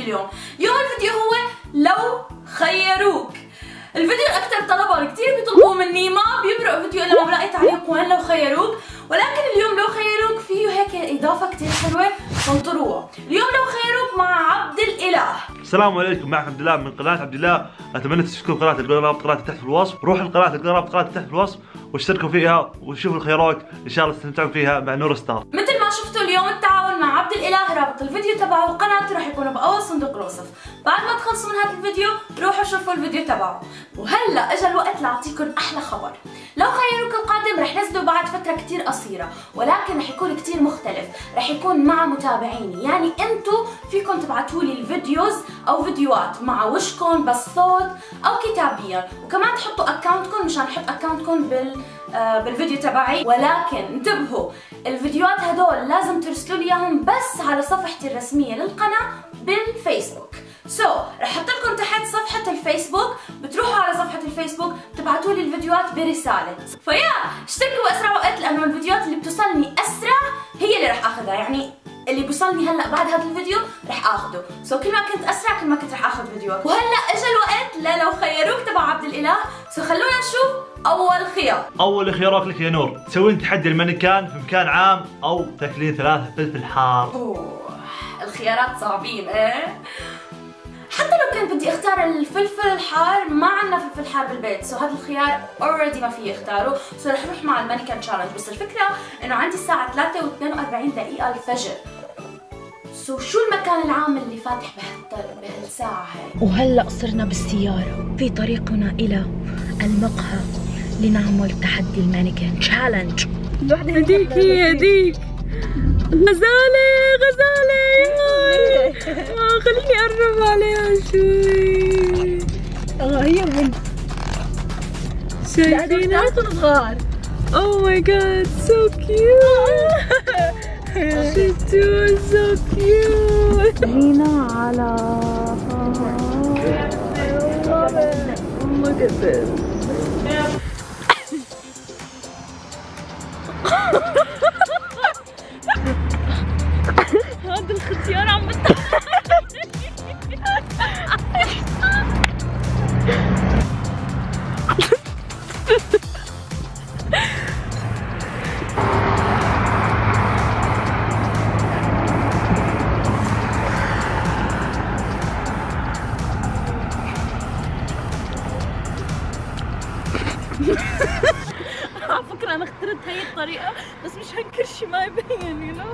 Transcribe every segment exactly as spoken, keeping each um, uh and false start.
فيديو اليوم. يوم الفيديو هو لو خيروك. الفيديو اكثر طلبه كثير بيطلبوه مني، ما بيمرق فيديو الا ما بلاقي تعليق وين لو خيروك، ولكن اليوم لو خيروك فيه هيك اضافه كثير حلوه فانطروها. اليوم لو خيروك مع عبد الإله. السلام عليكم، معكم عبد الله من قناه عبد الله. اتمنى تشتركوا قناه القناه قناه تحت في الوصف، روحوا لقناه القناه قناه تحت في الوصف واشتركوا فيها وشوفوا الخيروك، ان شاء الله تستمتعوا فيها مع نور ستار. مثل ما شفتوا اليوم التعاون مع عبد الإله، رابط الفيديو تبعه وقناته راح يكون باول صندوق الوصف. بعد ما تخلصوا من هذا الفيديو روحوا شوفوا الفيديو تبعه. وهلا اجى الوقت لاعطيكم احلى خبر. لو خيروك القادم راح نزله بعد فتره كثير قصيره، ولكن راح يكون كثير مختلف، راح يكون مع متابعيني، يعني انتم فيكم تبعتوا لي الفيديوز او فيديوهات مع وشكم بس صوت او كتابيا، وكمان تحطوا اكونتكم مشان نحط اكونتكم بال بالفيديو تبعي. ولكن انتبهوا، الفيديوهات هدول لازم ترسلوا لي اياهم بس على صفحتي الرسميه للقناه بالفيسبوك. سو so, رح احط لكم تحت صفحه الفيسبوك، بتروحوا على صفحه الفيسبوك بتبعتوا لي الفيديوهات برساله. فيا اشتركوا باسرع وقت، لانه الفيديوهات اللي بتوصلني اسرع هي اللي رح اخذها، يعني اللي بوصلني هلا بعد هذا الفيديو رح اخذه. سو so, كل ما كنت اسرع كل ما كنت رح اخذ فيديوهات. وهلا اجى الوقت لو خيروك تبع عبد الإله. سو so, خلونا نشوف اول خيار. اول خيارك لك يا نور، تسوين تحدي المانيكان في مكان عام او تاكلين ثلاثه فلفل حار. اوه الخيارات صعبين. ايه حتى لو كان بدي اختار الفلفل الحار، ما عندنا فلفل حار بالبيت، سو هذا الخيار اوريدي ما في اختاره، سو رح اروح مع المانيكان تشالنج. بس الفكره انه عندي الساعه ثلاثة واثنين وأربعين دقيقة الفجر، سو شو المكان العام اللي فاتح بهالساعه هاي؟ وهلا صرنا بالسياره في طريقنا الى المقهى لنعمل تحدي المانيكان تشالنج. هديك هديك غزالة غزالة ياي، خليني اقرب عليها شوي. اه هي بنت شايفينها صغار. اوه ماي جاد سو كيوت، شفتوها سو كيوت. هنا على look at this. هذا الختيار عم بتطلع. على فكرة أنا اخترت هي الطريقة بس مشان كل شي ما يبين، يو نو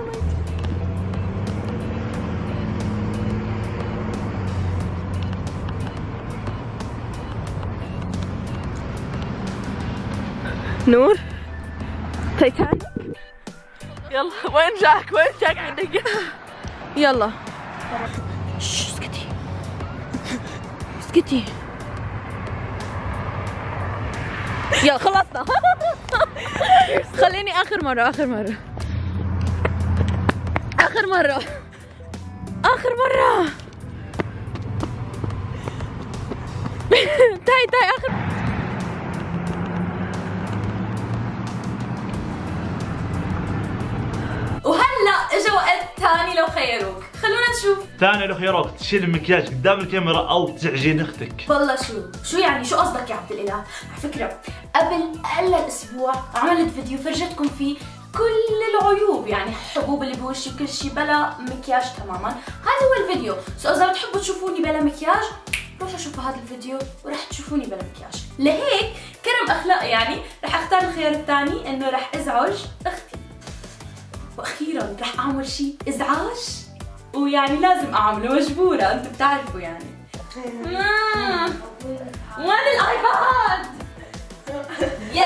لايك نور تيتان. يلا وين جاك وين جاك عندك؟ يلا شو اسكتي اسكتي، يلا خلصنا. خليني اخر مرة اخر مرة اخر مرة اخر مرة تاي تاي اخر. وهلا اجى وقت ثاني لو خيروك، خلونا نشوف. ثاني لو خيروك، تشيل المكياج قدام الكاميرا او تزعجين اختك. والله شو، شو يعني شو قصدك يا عبد الإله؟ على فكرة قبل اقل اسبوع عملت فيديو فرجتكم فيه كل العيوب، يعني الحبوب اللي بوشي وكل شيء بلا مكياج تماما، هذا هو الفيديو. سو اذا بتحبوا تشوفوني بلا مكياج روحوا شوفوا هذا الفيديو ورح تشوفوني بلا مكياج. لهيك كرم اخلاقي يعني رح اختار الخيار الثاني انه رح ازعج اختي، واخيرا رح اعمل شيء ازعاج، ويعني لازم اعمله مجبوره، انتم بتعرفوا يعني. ماما وين الايباد؟ يس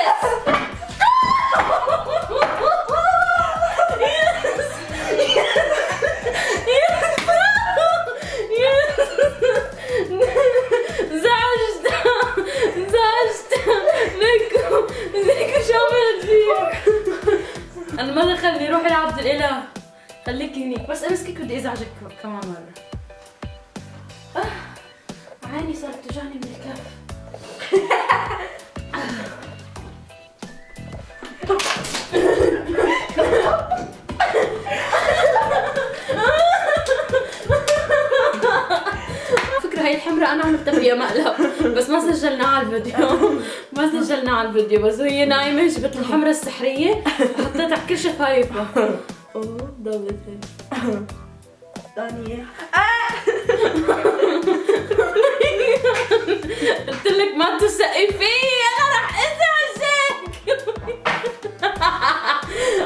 زعجتها زعجتها منكم منكم، شو عملت فيك؟ أنا ما خلني روحي لعبد الإله، خليك هنيك بس أمسكك بدي أزعجك كمان مرة. آه عيني صارت توجعني من الكف. مرة أنا عملتها فيها مقلب بس ما سجلناه على الفيديو، ما سجلناه على الفيديو، بس وهي نايمة جبت الحمرة السحرية حطيتها على كل شفايفها. اوه ضابطة ثانية. قلت لك ما تسقي فيي، أنا رح أزعجك.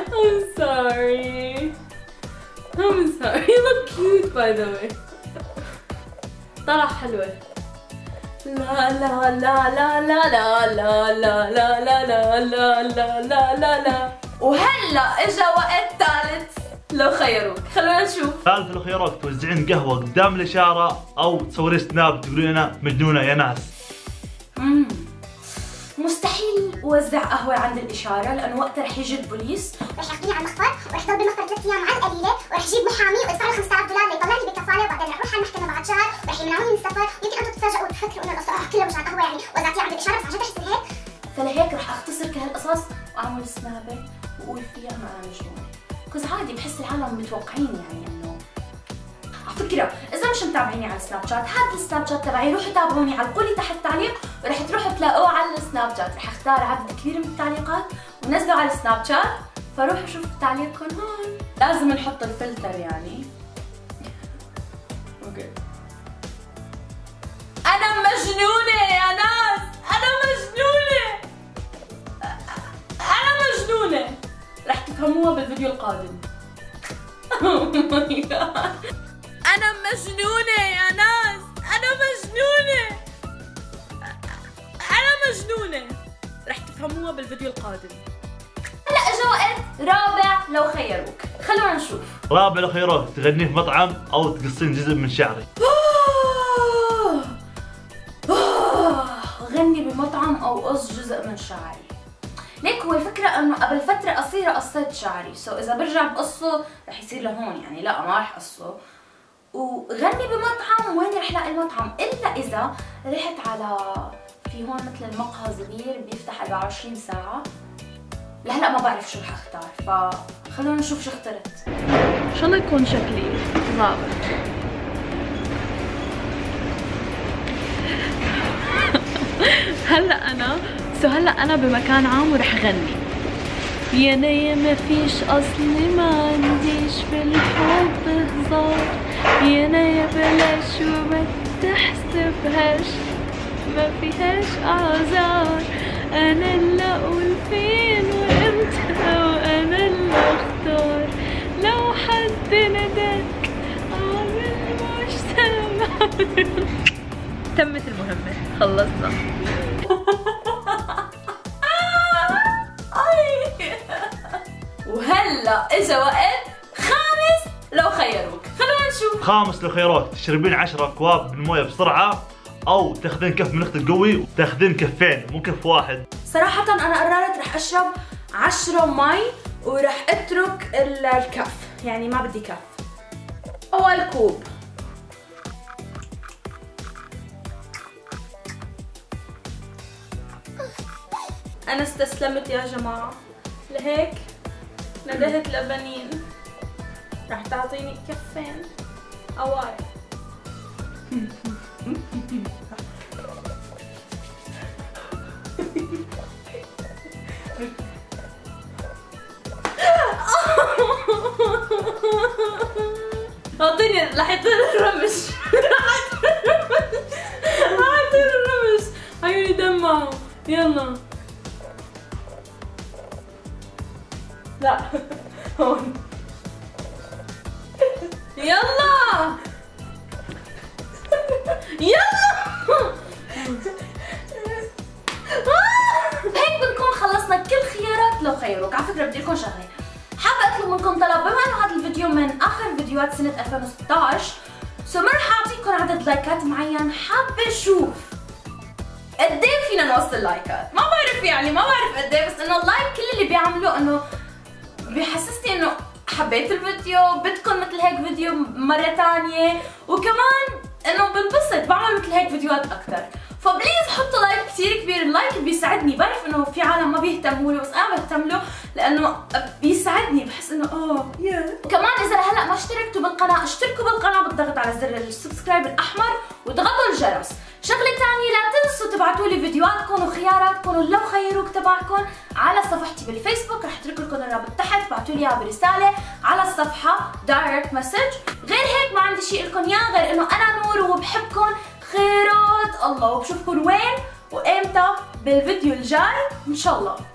I'm sorry. I'm sorry. You look cute by the way. طلع حلوة. لا لا لا لا لا لا لا لا لا لا لا لا لا لا لا. وهلا اجا وقت ثالث لو خيروك، خلونا نشوف. ثالث لو خيروك توزعين قهوة قدام الإشارة أو تصورين سناب تقولين أنا مجنونة يا ناس. امم مستحيل أوزع قهوة عند الإشارة لأنه وقتها رح يجي البوليس ورح ياخذوني على المخفر ورح ضل بالمخفر ثلاث أيام على القليلة ورح يجيب محامي ويدفع له خمسة آلاف دولار ليطلعني بكفالة وبعدين رح أروح على المحكمة بعد شهر ورح يمنعوني من السفر. يمكن أنتم تتفاجئوا وتفكروا إنه القصة كلها مش على القهوة يعني وزعتيها عند الإشارة بس عن جد رح تصير هيك. فلهيك رح أختصر كل هالقصص وأعمل سنابة وأقول فيها أنا أنا مجنونة. بس عادي بحس العالم متوقعين يعني انه على فكره اذا مش متابعيني على سناب شات هات السناب شات تبعي روحوا تابعوني على القولي تحت التعليق ورح تروحوا تلاقوه على السناب شات. رح اختار عدد كبير من التعليقات ونزله على السناب شات فروحوا شوفوا تعليقكم هون. لازم نحط الفلتر يعني. اوكي انا مجنونه يا ناس، انا مجنونه، انا مجنونه. رح تفهموها بالفيديو القادم. أنا مجنونة يا ناس، أنا مجنونة، أنا مجنونة. رح تفهموها بالفيديو القادم. هلا إجا وقت رابع لو خيروك، خلونا نشوف. رابع لو خيروك تغنين في مطعم أو تقصين جزء من شعرك. غني بمطعم أو قص جزء من شعري. ليك هو الفكرة انه قبل فترة قصيرة قصيت شعري، سو اذا برجع بقصه رح يصير لهون يعني، لا ما رح قصه. وغني بمطعم وين رح لاقي المطعم الا اذا رحت على في هون مثل المقهى صغير بيفتح أربعة وعشرين ساعة. لهلا ما بعرف شو رح اختار، فخلونا نشوف شو اخترت. ان شاء الله يكون شكلي ظابط. هلا انا سو هلا انا بمكان عام ورح اغني يا ليا ما فيش اصلي ما عنديش في الحب هزار يا ليا بلاش وما تحسبهاش ما فيهاش اعذار انا اللي اقول فين وامتى وانا اللي اختار لو حد نداك اعمل مش سامع. تمت المهمة، خلصنا. وهلا اجا وقت خامس لو خيروك، خلونا نشوف. خامس لو خيروك تشربين عشرة أكواب من مويه بسرعة أو تاخذين كف من الخت القوي وتاخذين كفين مو كف واحد. صراحة أنا قررت رح أشرب عشرة مي ورح أترك الكف، يعني ما بدي كف. أول كوب أنا استسلمت يا جماعة، لهيك ندهت لبنين. رح تعطيني كفين قواي. أعطيني رح يطير الرمش، رح يطير الرمش، عيوني دمعوا. يلا لا هون يلا يلا. هيك بنكون خلصنا كل خيارات لو خيروك. على فكره بدي لكم شغله، حابه اطلب منكم طلب، بما انه هذا الفيديو من اخر فيديوهات سنه ألفين وستة عشر سو ما رح اعطيكم عدد لايكات معين، حابه اشوف قد ايه فينا نوصل لايكات، ما بعرف يعني ما بعرف قد ايه، بس انه اللايك كل اللي بيعملوه انه بيحسسني انه حبيت الفيديو، بدكم مثل هيك فيديو مره ثانيه، وكمان انه بنبسط بعمل مثل هيك فيديوهات اكثر، فبليز حطوا لايك كثير كبير. اللايك بيساعدني، بعرف انه في عالم ما بيهتموا له بس انا بهتم له لانه بيساعدني، بحس انه اه yeah. وكمان اذا هلا ما اشتركتوا بالقناه، اشتركوا بالقناه بالضغط على زر السبسكرايب الاحمر وضغطوا الجرس. شغله ثانيه، لا تنسوا تبعتوا لي فيديوهاتكم وخياراتكم ولو خيروك تبعكم على صفحتي بالفيسبوك، رح اترك لكم الرابط تحت، بعتوا لي اياها برساله على الصفحه دايركت مسج. غير هيك ما عندي شيء لكم اياه غير انه انا نور وبحبكم خيرات الله، وبشوفكم وين وامتى بالفيديو الجاي ان شاء الله.